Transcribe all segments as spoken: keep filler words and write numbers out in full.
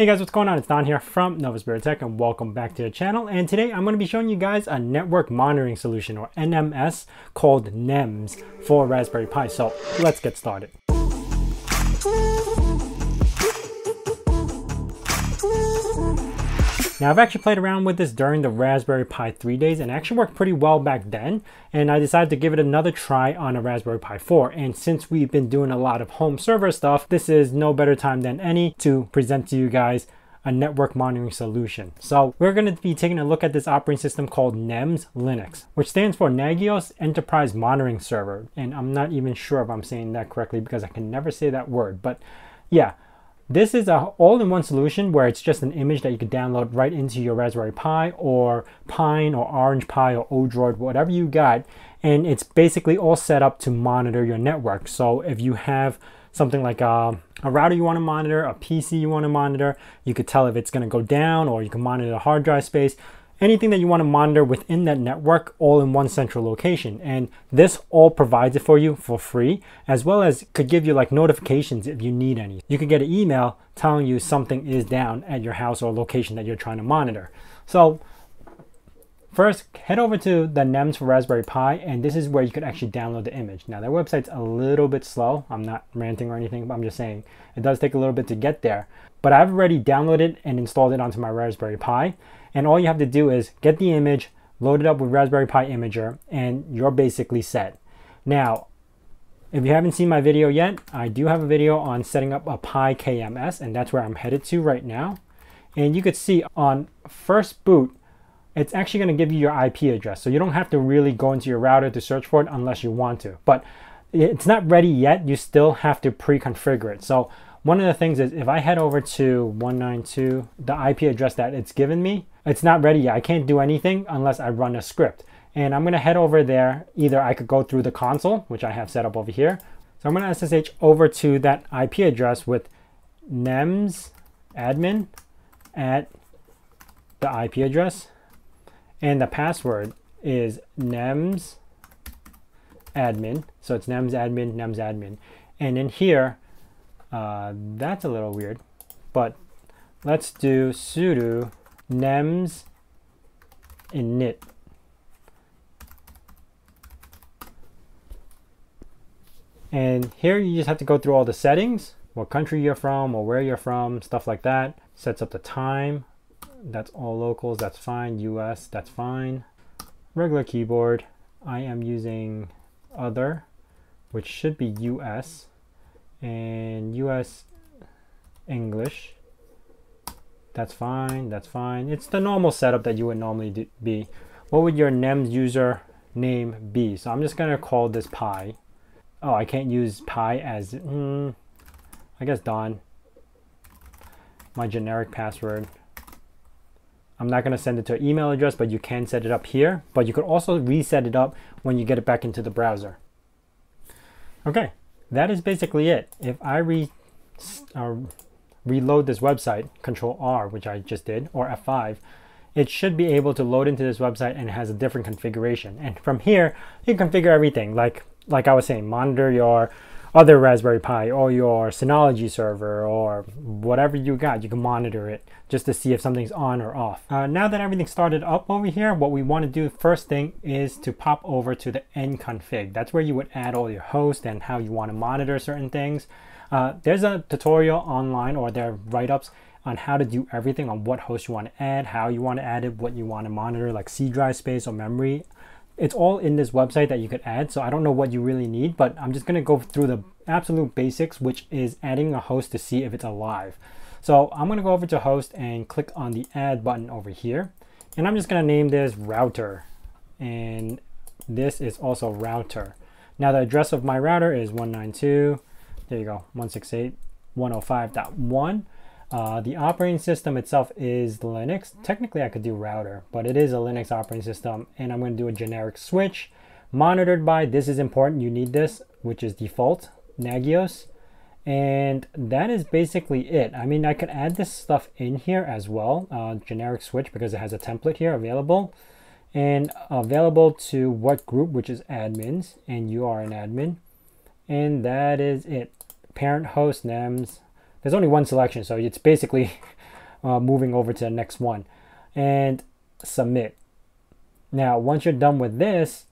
Hey guys, what's going on? It's Don here from Nova Spirit Tech and welcome back to the channel. And today I'm going to be showing you guys a network monitoring solution, or N M S, called NEMS for Raspberry Pi. So let's get started. Now, I've actually played around with this during the Raspberry Pi three days and it actually worked pretty well back then, and I decided to give it another try on a Raspberry Pi four. And since we've been doing a lot of home server stuff, this is no better time than any to present to you guys a network monitoring solution. So we're going to be taking a look at this operating system called NEMS Linux, which stands for Nagios Enterprise Monitoring Server. And I'm not even sure if I'm saying that correctly because I can never say that word, but yeah. This is a all-in-one solution where it's just an image that you could download right into your Raspberry Pi or Pine or Orange Pi or Odroid, whatever you got. And it's basically all set up to monitor your network. So if you have something like a, a router you want to monitor, a P C you want to monitor, you could tell if it's going to go down, or you can monitor the hard drive space. Anything that you want to monitor within that network, all in one central location. And this all provides it for you for free, as well as could give you like notifications if you need any. You could get an email telling you something is down at your house or location that you're trying to monitor. So first, head over to the NEMS for Raspberry Pi, and this is where you could actually download the image. Now, their website's a little bit slow. I'm not ranting or anything, but I'm just saying it does take a little bit to get there. But I've already downloaded and installed it onto my Raspberry Pi. And all you have to do is get the image, load it up with Raspberry Pi Imager, and you're basically set. Now, if you haven't seen my video yet, I do have a video on setting up a Pi K M S, and that's where I'm headed to right now. And you could see on first boot, it's actually going to give you your I P address. So you don't have to really go into your router to search for it unless you want to. But it's not ready yet. You still have to pre-configure it. So one of the things is, if I head over to one ninety-two, the I P address that it's given me, it's not ready yet. I can't do anything unless I run a script. And I'm going to head over there. Either I could go through the console, which I have set up over here. So I'm going to S S H over to that I P address with NEMS admin at the I P address. And the password is NEMS admin. So it's NEMS admin, NEMS admin. And in here, Uh, that's a little weird, but let's do sudo nems init. And here you just have to go through all the settings, what country you're from or where you're from, stuff like that. Sets up the time. That's all locals. That's fine. U S, that's fine. Regular keyboard. I am using other, which should be U S. And U S English, that's fine, that's fine. It's the normal setup that you would normally do, be. What would your NEMS user name be? So I'm just gonna call this Pi. Oh, I can't use Pi as, mm, I guess Don. My generic password. I'm not gonna send it to an email address, but you can set it up here, but you could also reset it up when you get it back into the browser. Okay. That is basically it. If I re, uh, reload this website, control R, which I just did, or F five, it should be able to load into this website, and it has a different configuration. And from here, you can configure everything. Like, like I was saying, monitor your other Raspberry Pi or your Synology server or whatever you got. You can monitor it just to see if something's on or off. Uh, now that everything's started up over here, what we want to do first thing is to pop over to the nconfig. That's where you would add all your hosts and how you want to monitor certain things. Uh, there's a tutorial online, or there are write-ups on how to do everything, on what host you want to add, how you want to add it, what you want to monitor, like C drive space or memory. It's all in this website that you could add, so I don't know what you really need, but I'm just gonna go through the absolute basics, which is adding a host to see if it's alive. So I'm gonna go over to host and click on the add button over here. And I'm just gonna name this router. And this is also router. Now the address of my router is one ninety-two, there you go, one sixty-eight dot one oh five dot one. Uh, the operating system itself is Linux. Technically I could do router, but it is a Linux operating system, and I'm going to do a generic switch. Monitored by, this is important, you need this, which is default, Nagios. And that is basically it. I mean, I could add this stuff in here as well, uh, generic switch, because it has a template here available. And available to what group, which is admins, and you are an admin. And that is it. Parent host, NEMS. There's only one selection, so it's basically uh, moving over to the next one, and submit. Now, once you're done with this,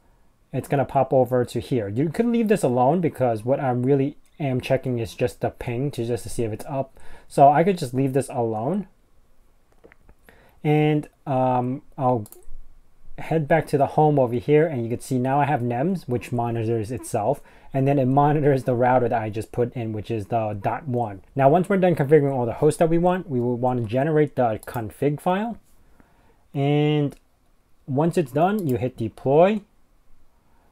it's gonna pop over to here. You could leave this alone because what I'm really am checking is just the ping to just to see if it's up. So I could just leave this alone, and um, I'll head back to the home over here, and you can see now I have NEMS, which monitors itself, and then it monitors the router that I just put in, which is the dot one. Now, once we're done configuring all the hosts that we want, we will want to generate the config file, and once it's done, you hit deploy.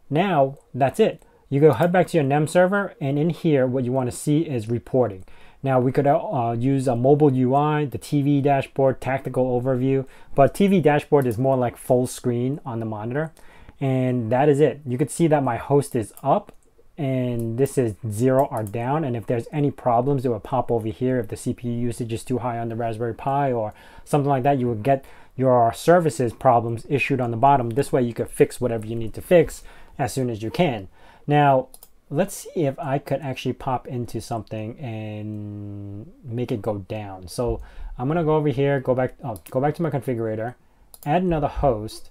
Now that's it. You go head back to your NEMS server, and in here what you want to see is reporting. Now we could uh, use a mobile U I, the T V dashboard, tactical overview, but T V dashboard is more like full screen on the monitor. And that is it. You could see that my host is up and this is zero or down. And if there's any problems, it would pop over here. If the C P U usage is too high on the Raspberry Pi or something like that, you would get your services problems issued on the bottom. This way you could fix whatever you need to fix as soon as you can. Now, let's see if I could actually pop into something and make it go down. So I'm gonna go over here, go back, oh, go back to my configurator, add another host,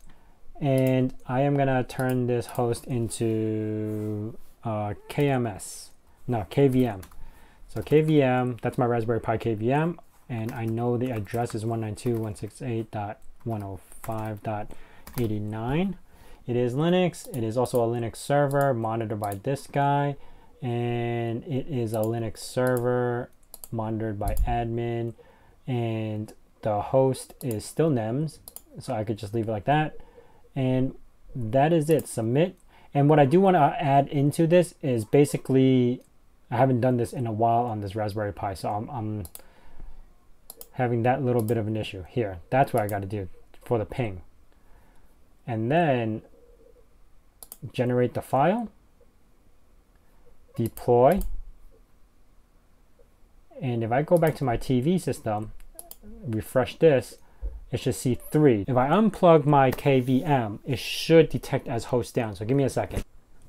and I am gonna turn this host into uh, K M S, no, K V M. So K V M, that's my Raspberry Pi K V M, and I know the address is one ninety-two dot one sixty-eight dot one oh five dot eighty-nine. It is Linux. It is also a Linux server monitored by this guy, and it is a Linux server monitored by admin, and the host is still NEMS, so I could just leave it like that, and that is it. Submit. And what I do want to add into this is basically, I haven't done this in a while on this Raspberry Pi, so I'm, I'm having that little bit of an issue here. That's what I got to do for the ping, and then generate the file, deploy, and if I go back to my T V system, refresh this, it should see three. If I unplug my K V M, it should detect as host down, so give me a second.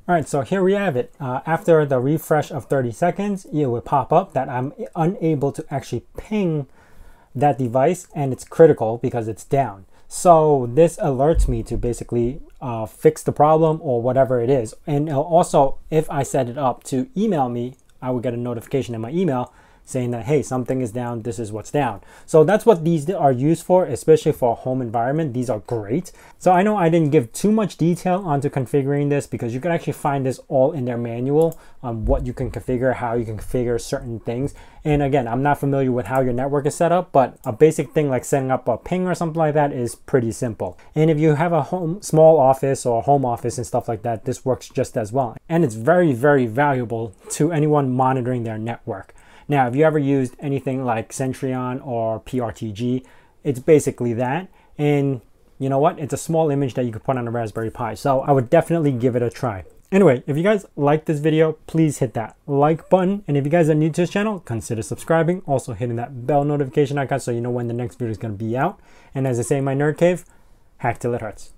All right, so here we have it. Uh, after the refresh of thirty seconds, it would pop up that I'm unable to actually ping that device, and it's critical because it's down. So this alerts me to basically uh, fix the problem or whatever it is. And also, if I set it up to email me, I would get a notification in my email saying that, hey, something is down, this is what's down. So that's what these are used for, especially for a home environment. These are great. So I know I didn't give too much detail onto configuring this, because you can actually find this all in their manual on what you can configure, how you can configure certain things. And again, I'm not familiar with how your network is set up, but a basic thing like setting up a ping or something like that is pretty simple. And if you have a home, small office or a home office and stuff like that, this works just as well. And it's very, very valuable to anyone monitoring their network. Now, if you ever used anything like Centreon or P R T G, it's basically that. And you know what? It's a small image that you could put on a Raspberry Pi. So I would definitely give it a try. Anyway, if you guys like this video, please hit that like button. And if you guys are new to this channel, consider subscribing. Also hitting that bell notification icon so you know when the next video is going to be out. And as I say in my nerd cave, hack till it hurts.